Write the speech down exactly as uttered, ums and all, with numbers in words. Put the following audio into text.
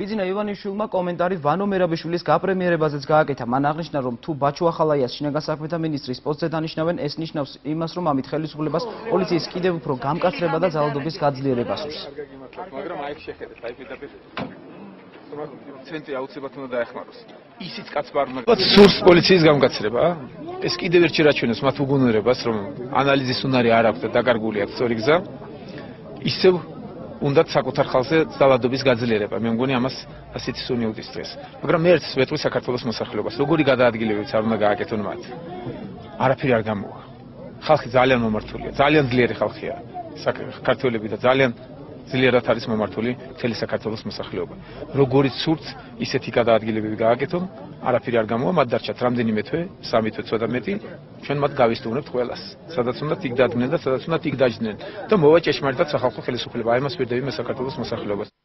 Bizina Ivanishulma kommentarit Vano Merabishvilis gapremierebazets gaaketha. Man აღნიშნა რომ თუ ბაჩუახალაიას შინაგან საქმეთა მინისტრის პოსტზე დანიშნავენ, ეს ნიშნავს იმას, რომ ამით ხელისუფლებას პოლიციის კიდევ უფრო გამკაცრება და ძალადობის გაძლიერებას უსურს. მაგრამ აი შეხედეთ, აი პირდაპირ ცენტრი აუცილებლად უნდა დაეხმაროს. ისიც კაცს არ უნდა სურს პოლიციის გამკაცრება? ეს კიდევ ერთი რაჩვენებს მათ უგონურებას, რომ ანალიზის უნარი არ აქვს და დაკარგული აქვს სწორი გზა. ისევ უნდა საკუთარ ხალხზე ძალადობის გაძლიერება. მე მგონი ამას ასეთი სუნი უდისწრეს. მაგრამ მე ერთს ვეტყვი საქართველოს მოსახლეობას, როგორი გადაადგილებებს არ უნდა გააკეთონ მათ. არაფერი არ გამოვა. ხალხი ძალიან მომართულია, ძალიან ძლიერი ხალხია. საქართველოსები და ძალიან ძლიერად არის მომართული მთელი საქართველოს მოსახლეობა. როგორი სურთ ისეთი გადაადგილებები გააკეთონ, არაფერი არ გამოვა, მათ დარჩათ რამდენიმე თვე, სამი თვე ცოტა მეტი, ჩვენ მათ გავისტუმრებთ ყველას. სადაც უნდა იქ დადგნენ და სადაც უნდა იქ დაჯდნენ და მოვა ჭეშმარიტად სახალხო ხელისუფლება. აი მას ვერდები მე საქართველოს მოსახლეობას.